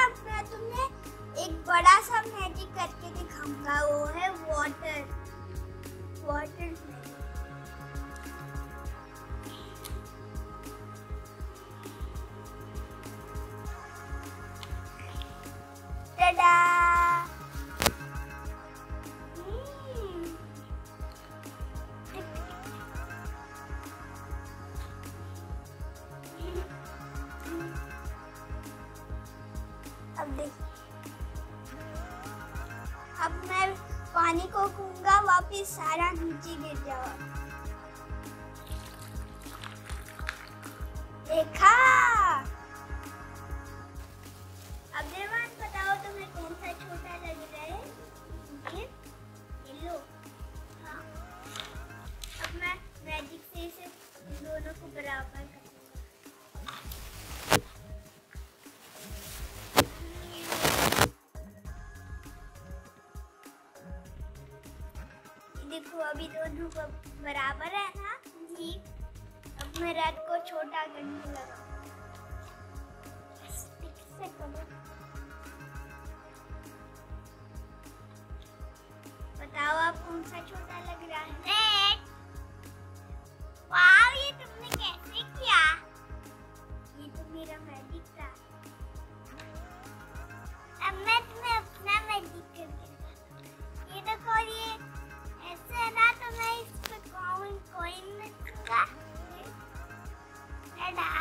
अब तुमने एक बड़ा सा मैजिक करके दिखाऊंगा, वो है वाटर मैजिक। टाडा। अब मैं पानी को कूंगा, वापस सारा नीचे गिर जाओ। देखा? अब निर्माण बताओ तुम्हें कौन सा छोटा लग रहा है? ये लो। हाँ। अब मैं मैजिक से इसे दोनों को बराबर कर। देखो अभी दोनों को बराबर है ना जी। अब मैं रेड को छोटा करने लगा। स्टिक से करो। बताओ आप कौन सा छोटा लग रहा है? रेड। वाव, ये तुमने कैसे किया? ये तो मेरा मैजिक था। अब मैं तुम्हें अपना मैजिक करके दिखाता हूं। ये देखो, ये ऐसे ना तो मैं इस पे कॉइन रखूंगा।